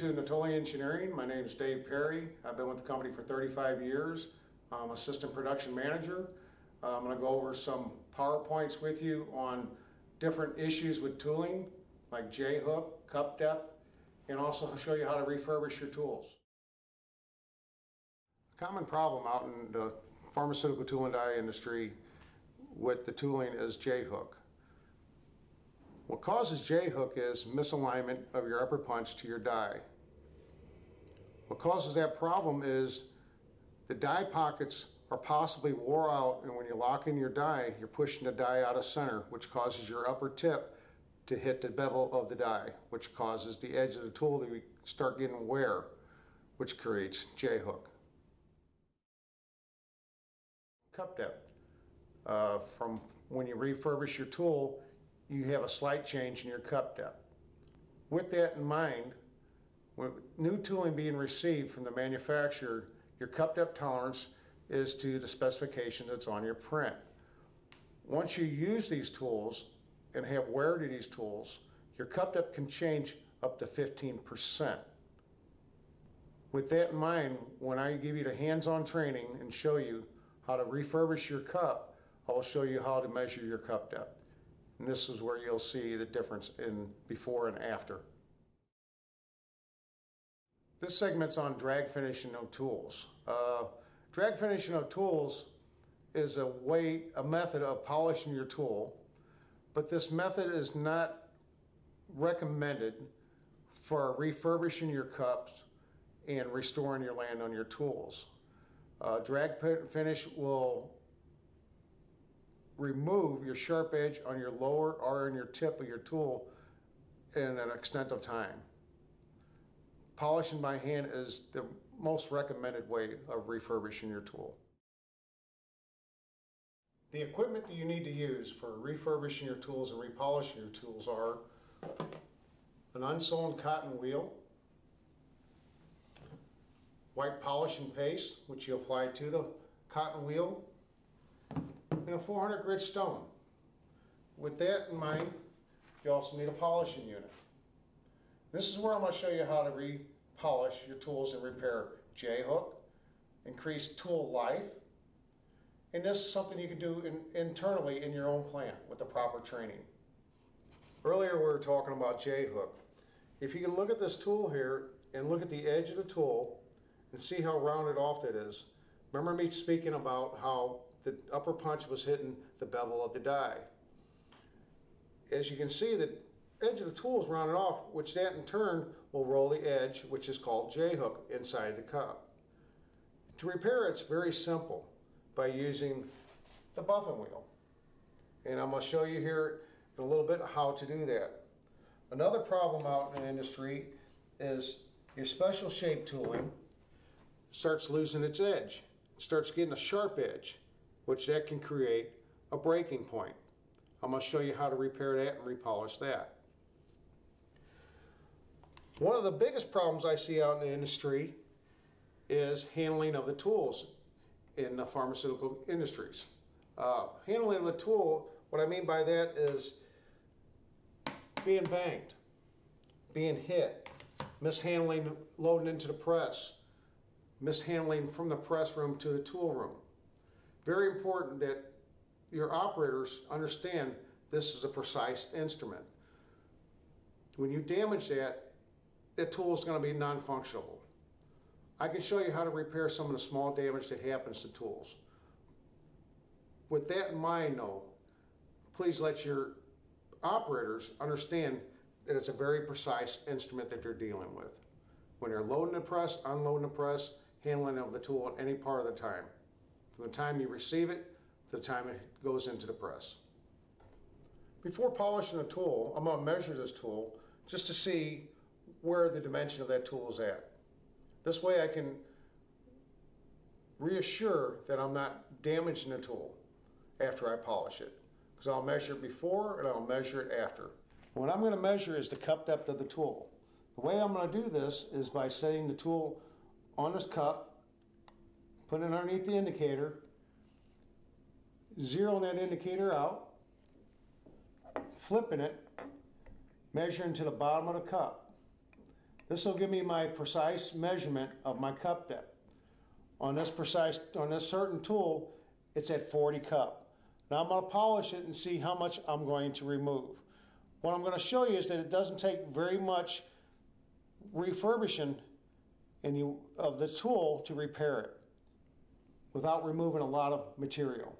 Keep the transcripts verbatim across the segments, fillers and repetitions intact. new to Natoli Engineering. My name is Dave Perry. I've been with the company for thirty-five years. I'm assistant production manager. I'm going to go over some PowerPoints with you on different issues with tooling, like J-hook, cup depth, and also show you how to refurbish your tools. A common problem out in the pharmaceutical tool and die industry with the tooling is J-hook. What causes J-hook is misalignment of your upper punch to your die. What causes that problem is the die pockets are possibly wore out, and when you lock in your die, you're pushing the die out of center, which causes your upper tip to hit the bevel of the die, which causes the edge of the tool to start getting wear, which creates J-hook. Cup depth. Uh, from when you refurbish your tool, you have a slight change in your cup depth. With that in mind, with new tooling being received from the manufacturer, your cup depth tolerance is to the specification that's on your print. Once you use these tools and have wear to these tools, your cup depth can change up to fifteen percent. With that in mind, when I give you the hands-on training and show you how to refurbish your cup, I will show you how to measure your cup depth. And this is where you'll see the difference in before and after. This segment's on drag finishing of tools. Uh, drag finishing of tools is a way, a method of polishing your tool, but this method is not recommended for refurbishing your cups and restoring your land on your tools. Uh, drag finish will remove your sharp edge on your lower or on your tip of your tool in an extent of time. Polishing by hand is the most recommended way of refurbishing your tool. The equipment that you need to use for refurbishing your tools and repolishing your tools are an unsewn cotton wheel, white polishing paste, which you apply to the cotton wheel, and a four hundred grit stone. With that in mind, you also need a polishing unit. This is where I'm going to show you how to repolish your tools and repair J-hook, increase tool life, and this is something you can do in, internally in your own plant with the proper training. Earlier we were talking about J-hook. If you can look at this tool here and look at the edge of the tool and see how rounded off that is. Remember me speaking about how the upper punch was hitting the bevel of the die. As you can see, the edge of the tool is rounded off, which that in turn will roll the edge, which is called J-hook, inside the cup. To repair it's very simple by using the buffing wheel. And I'm going to show you here in a little bit how to do that. Another problem out in the industry is your special shape tooling starts losing its edge. It starts getting a sharp edge, which that can create a breaking point. I'm going to show you how to repair that and repolish that. One of the biggest problems I see out in the industry is handling of the tools in the pharmaceutical industries. Uh, handling of the tool, what I mean by that is being banged, being hit, mishandling loading into the press, mishandling from the press room to the tool room. Very important that your operators understand this is a precise instrument. When you damage that, that tool is going to be non-functional. I can show you how to repair some of the small damage that happens to tools. With that in mind though, please let your operators understand that it's a very precise instrument that they're dealing with. When they're loading the press, unloading the press, handling of the tool at any part of the time. From the time you receive it to the time it goes into the press. Before polishing a tool, I'm going to measure this tool just to see where the dimension of that tool is at. This way I can reassure that I'm not damaging the tool after I polish it, because I'll measure it before and I'll measure it after. What I'm going to measure is the cup depth of the tool. The way I'm going to do this is by setting the tool on this cup, put it underneath the indicator, zeroing that indicator out, flipping it, measuring to the bottom of the cup. This will give me my precise measurement of my cup depth. On this precise, on this certain tool, it's at forty cup. Now I'm going to polish it and see how much I'm going to remove. What I'm going to show you is that it doesn't take very much refurbishing and you, of the tool to repair it without removing a lot of material.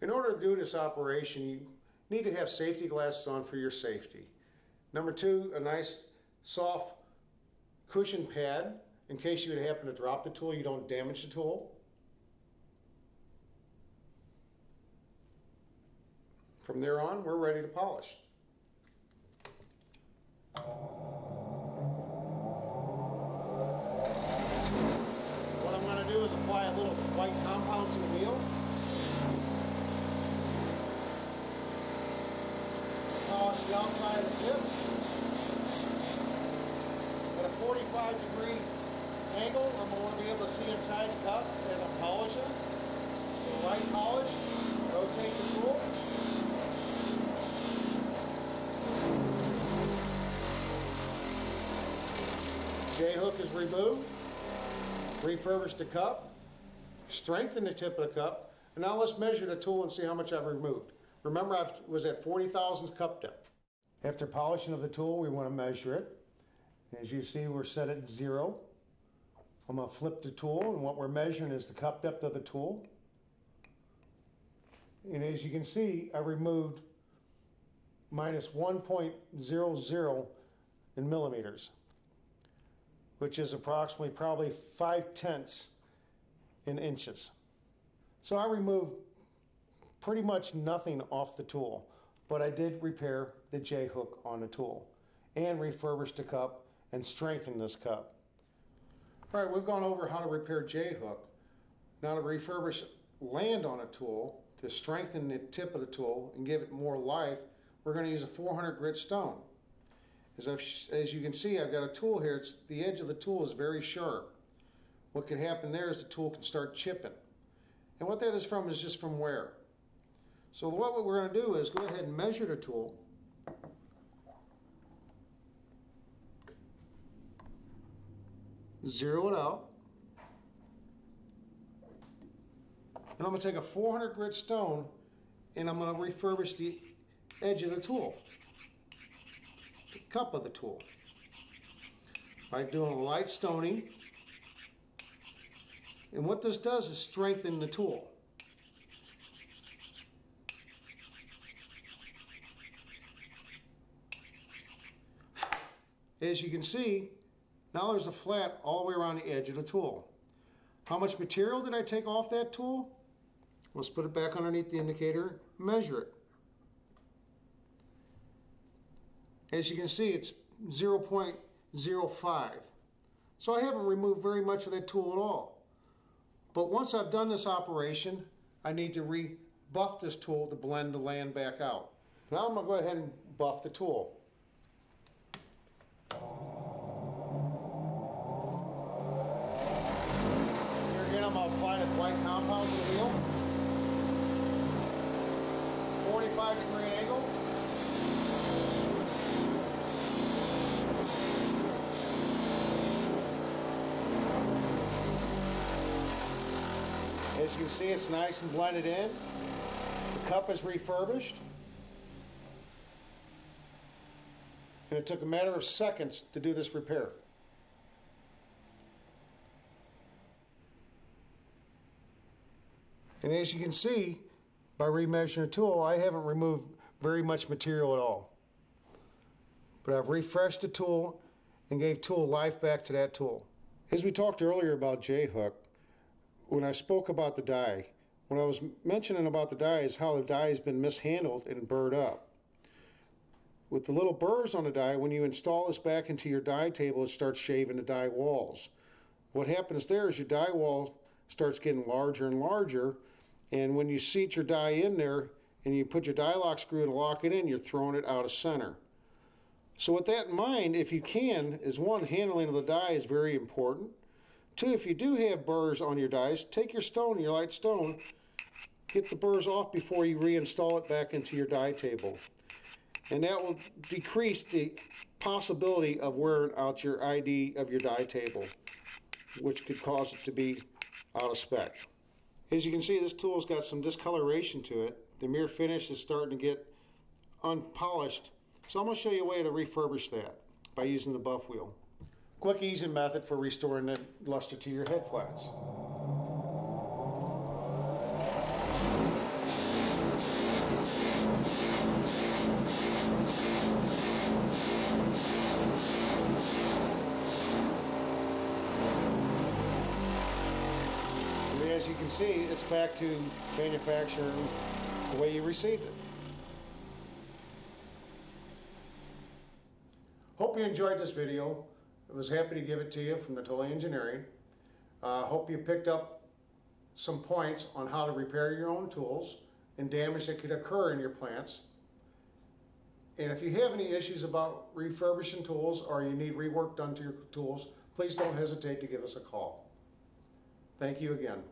In order to do this operation, you need to have safety glasses on for your safety. Number two, a nice soft cushion pad in case you would happen to drop the tool, you don't damage the tool. From there on, we're ready to polish. What I'm going to do is apply a little white compound to the wheel. Polish the outside of the tip. At a forty-five degree angle, I'm going to be able to see inside the cup as I'm polishing. The light polish, rotate the tool. J-hook is removed. Refurbish the cup. Strengthen the tip of the cup. And now let's measure the tool and see how much I've removed. Remember, I was at forty thousandths cup depth. After polishing of the tool, we want to measure it. As you see, we're set at zero. I'm going to flip the tool, and what we're measuring is the cup depth of the tool. And as you can see, I removed minus one point zero zero in millimeters, which is approximately probably five tenths in inches. So I removed pretty much nothing off the tool, but I did repair the J-hook on the tool and refurbish the cup and strengthen this cup. All right, we've gone over how to repair J-hook. Now to refurbish land on a tool, to strengthen the tip of the tool and give it more life, we're going to use a four hundred grit stone. As, I've, as you can see, I've got a tool here. It's, the edge of the tool is very sharp. What can happen there is the tool can start chipping. And what that is from is just from wear. So what we're going to do is go ahead and measure the tool. Zero it out, and I'm going to take a four hundred grit stone and I'm going to refurbish the edge of the tool, the cup of the tool, by doing a light stoning. And what this does is strengthen the tool. As you can see, now there's a flat all the way around the edge of the tool. How much material did I take off that tool? Let's put it back underneath the indicator, measure it. As you can see, it's zero point zero five. So I haven't removed very much of that tool at all. But once I've done this operation, I need to rebuff this tool to blend the land back out. Now I'm going to go ahead and buff the tool. I'm going to apply the white compound to the wheel. forty-five degree angle. As you can see, it's nice and blended in. The cup is refurbished. And it took a matter of seconds to do this repair. And as you can see, by remeasuring the tool, I haven't removed very much material at all. But I've refreshed the tool and gave tool life back to that tool. As we talked earlier about J-hook, when I spoke about the die, what I was mentioning about the die is how the die has been mishandled and burred up. With the little burrs on the die, when you install this back into your die table, it starts shaving the die walls. What happens there is your die wall starts getting larger and larger, and when you seat your die in there and you put your die lock screw and lock it in, you're throwing it out of center. So with that in mind, if you can, is one, handling of the die is very important. Two, if you do have burrs on your dies, take your stone, your light stone, get the burrs off before you reinstall it back into your die table. and that will decrease the possibility of wearing out your I D of your die table, which could cause it to be out of spec. As you can see, this tool's got some discoloration to it. The mirror finish is starting to get unpolished, so I'm going to show you a way to refurbish that by using the buff wheel. Quick, easy method for restoring the luster to your head flats. As you can see, it's back to manufacturing the way you received it. Hope you enjoyed this video. I was happy to give it to you from Natoli Engineering. I uh, hope you picked up some points on how to repair your own tools and damage that could occur in your plants. And if you have any issues about refurbishing tools or you need rework done to your tools, please don't hesitate to give us a call. Thank you again.